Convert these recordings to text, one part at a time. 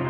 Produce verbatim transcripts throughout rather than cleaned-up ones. I'm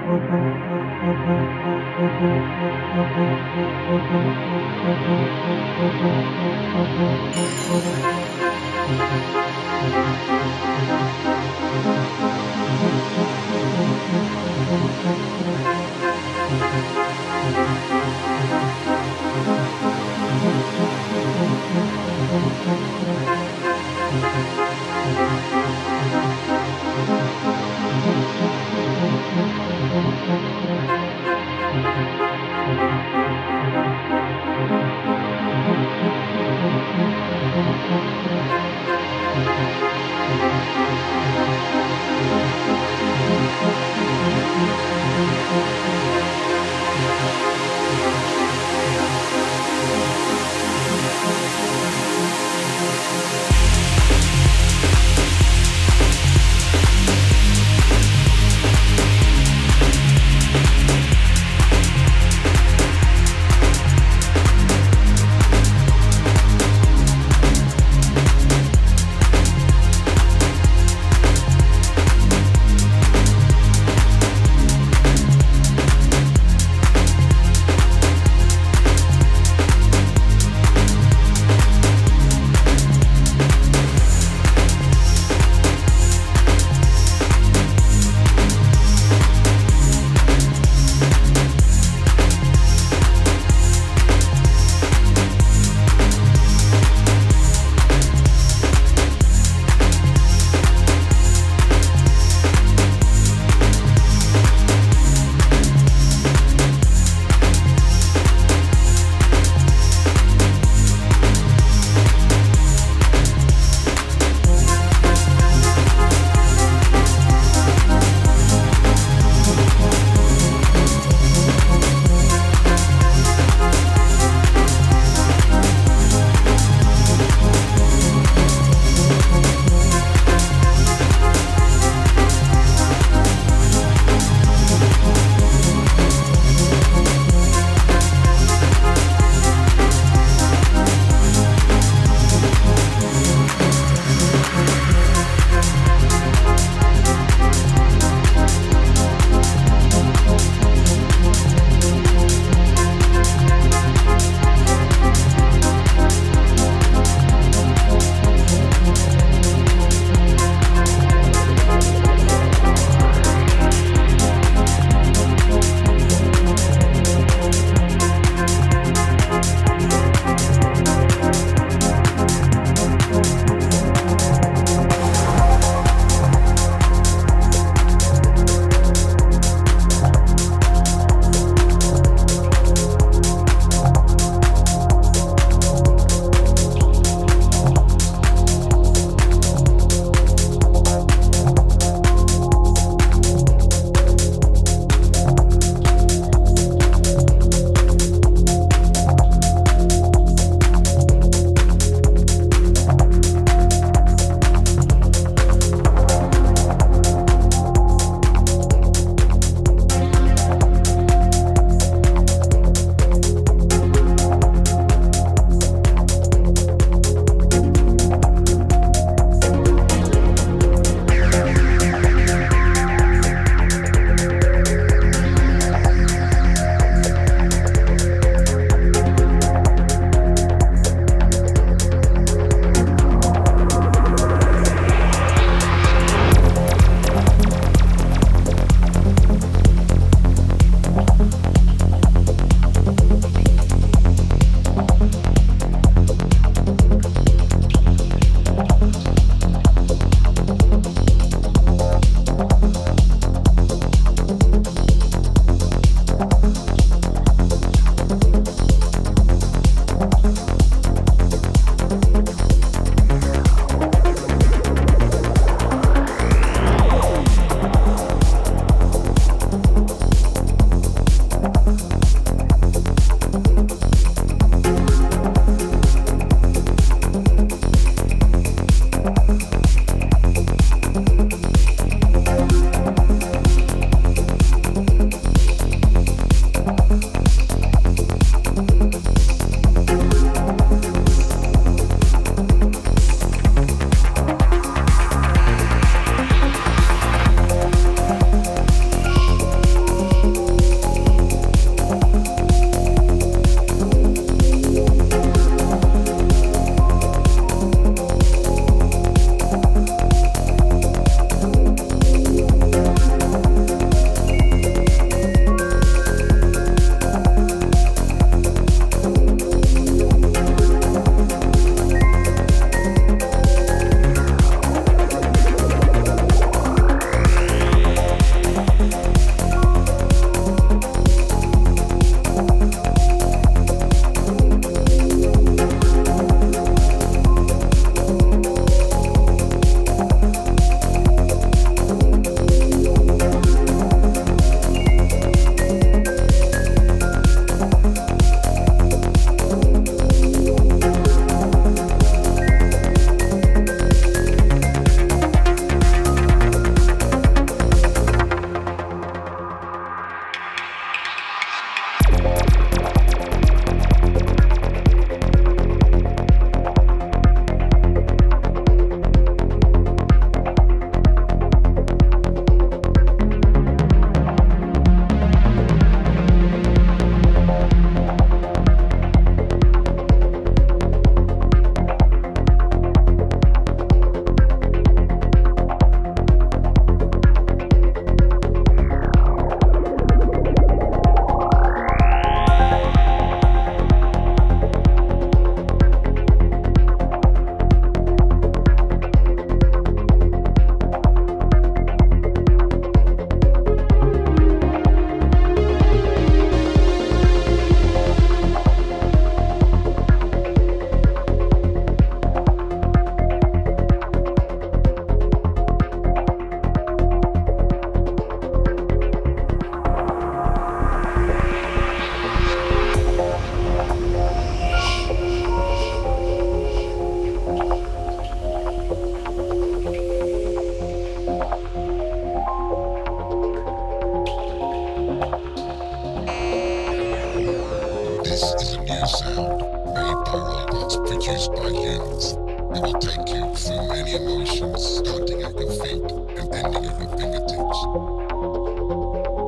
new sound made by robots, produced by humans. It will take you through many emotions, starting at your feet and ending at your fingertips.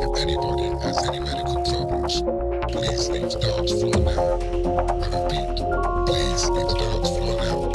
If anybody has any medical problems, please leave the dance floor now. I repeat, please leave the dance floor now.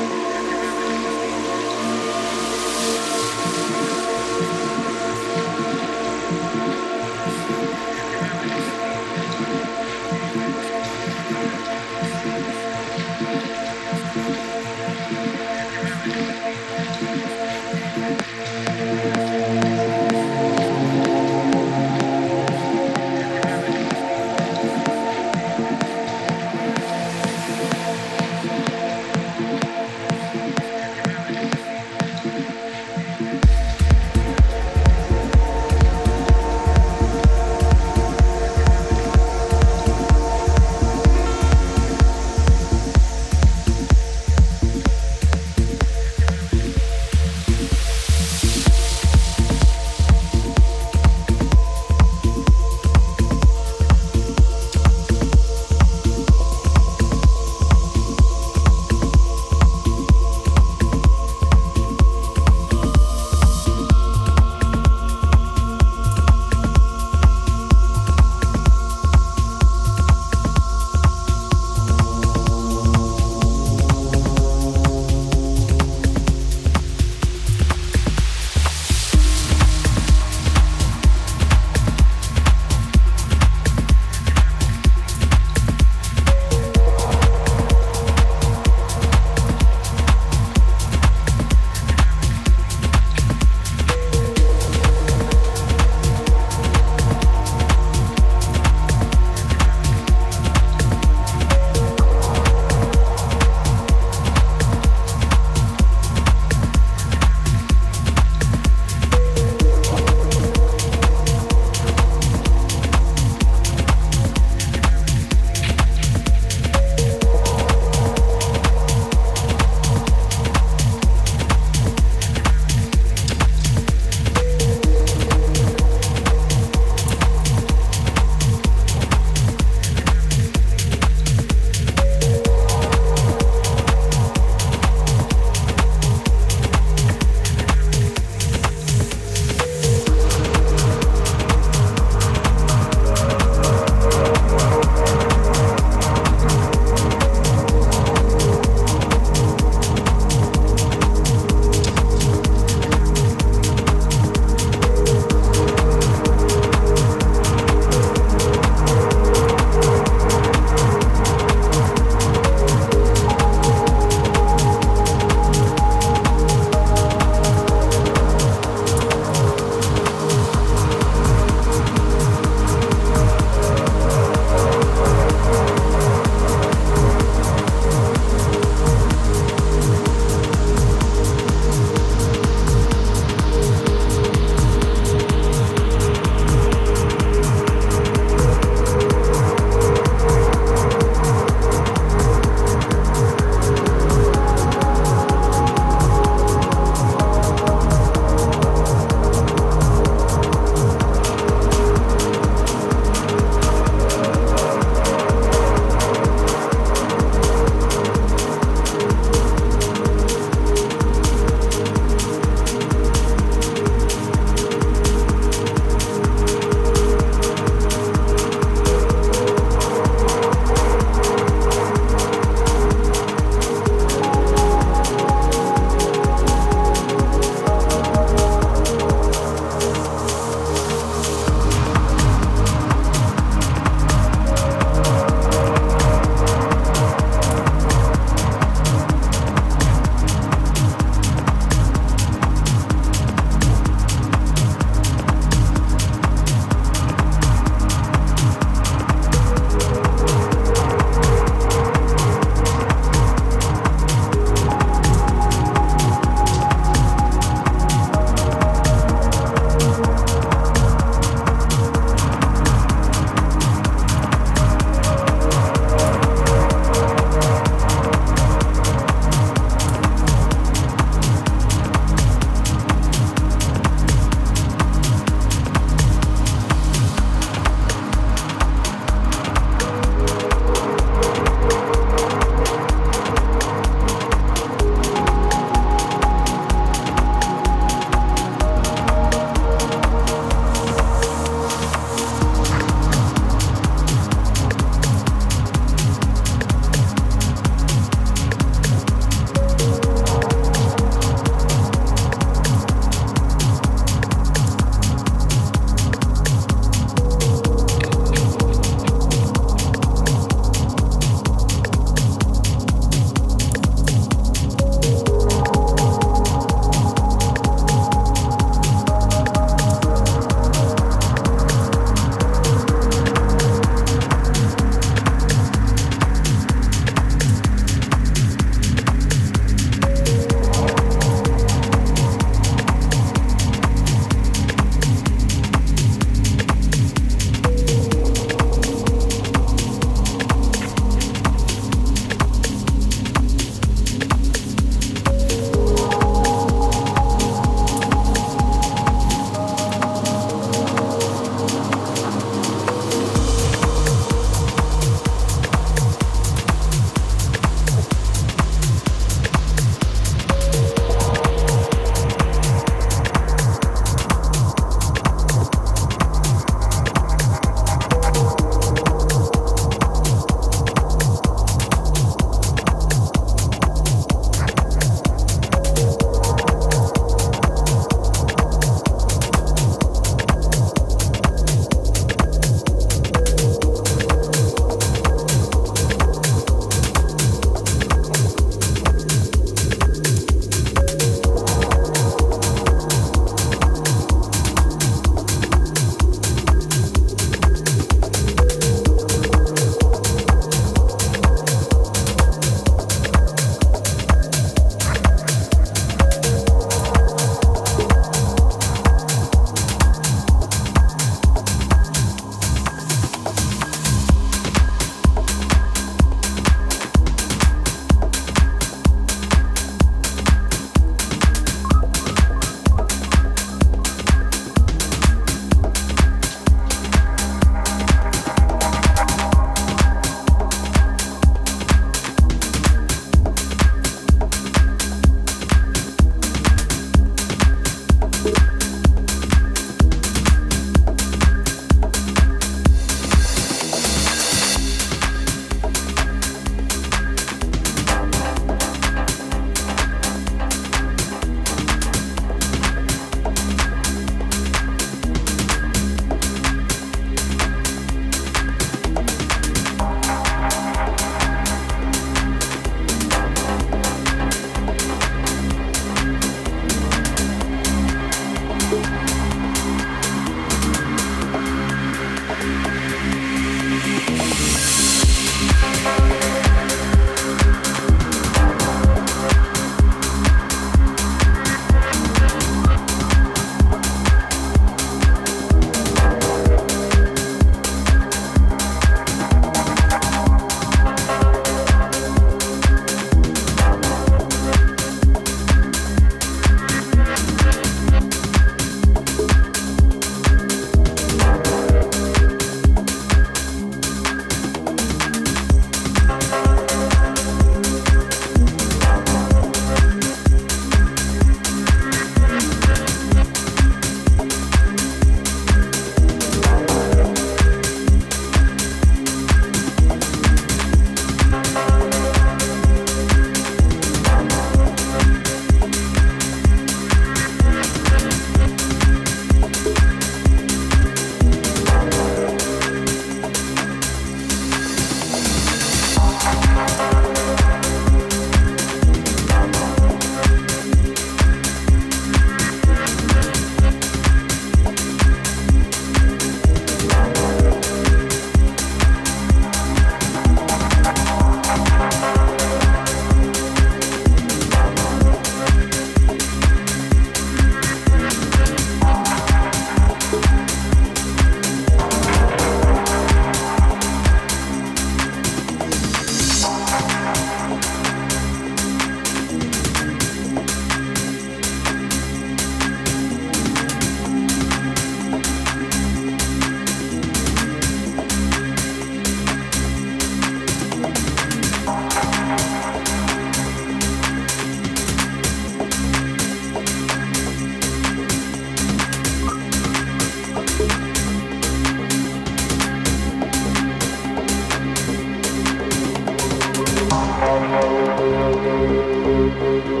We'll be right back.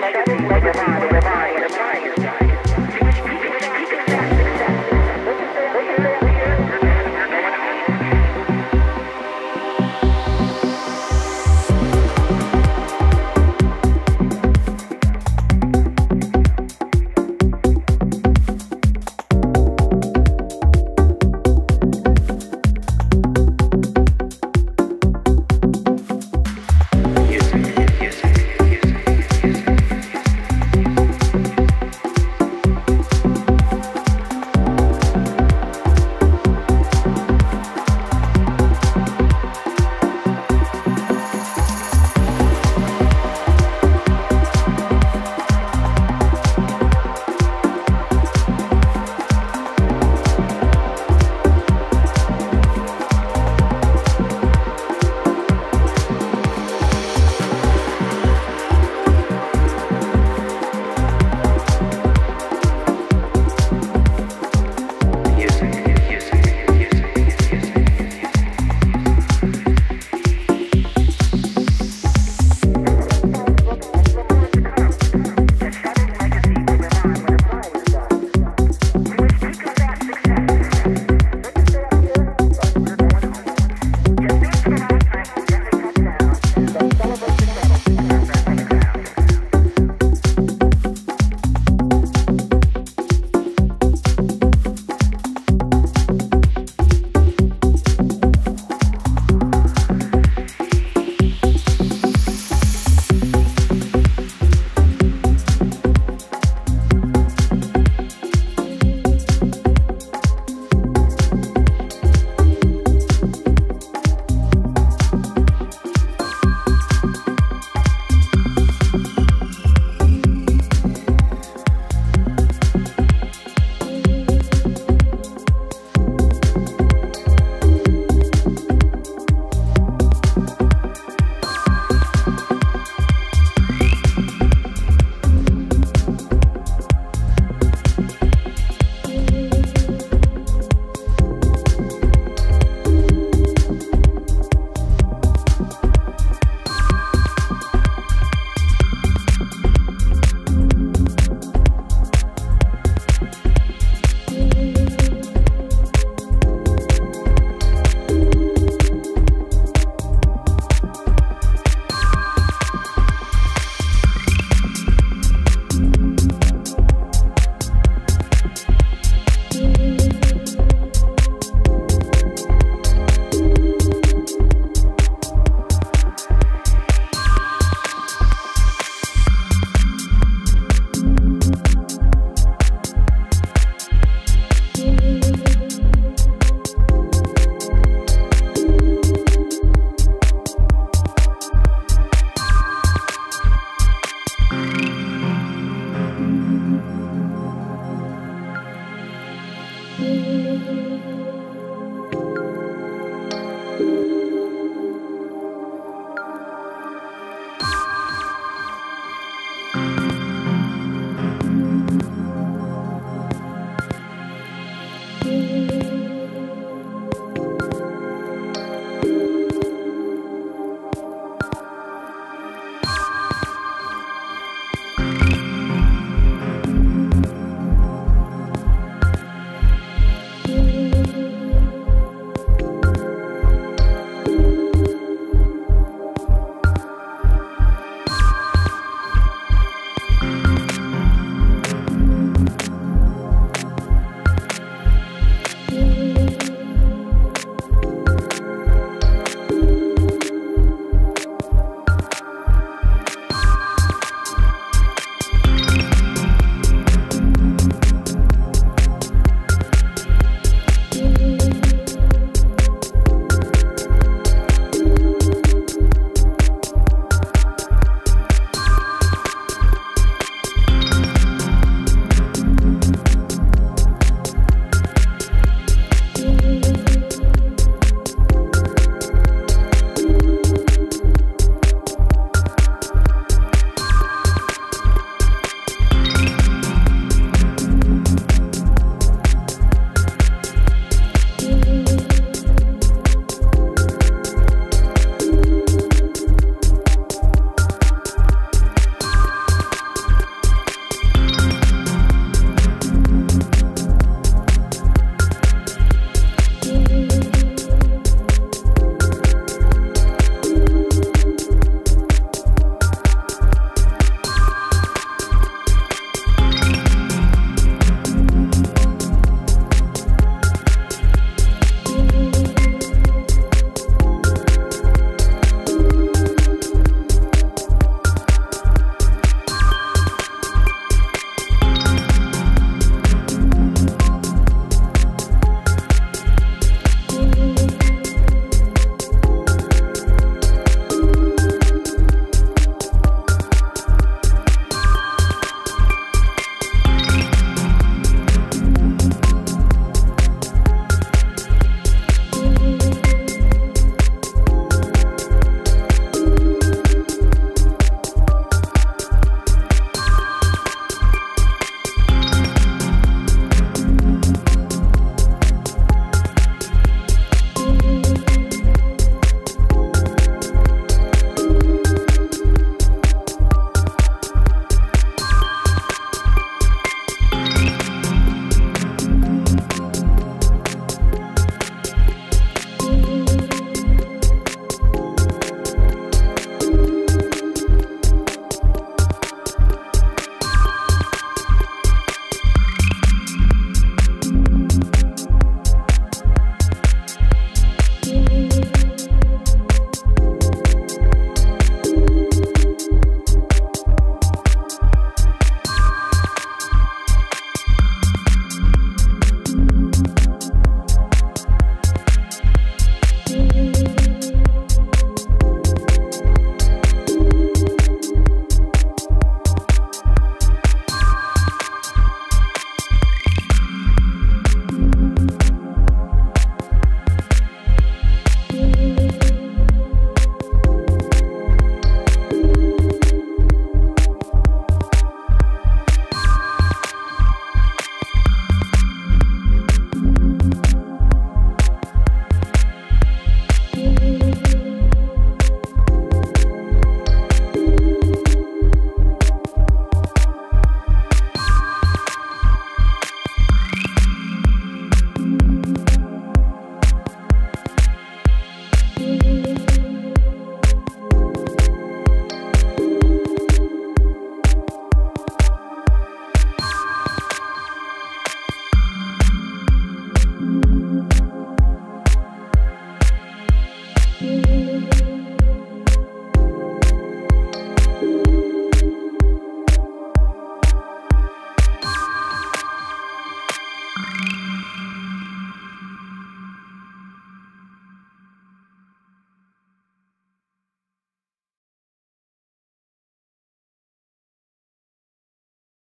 Legacy.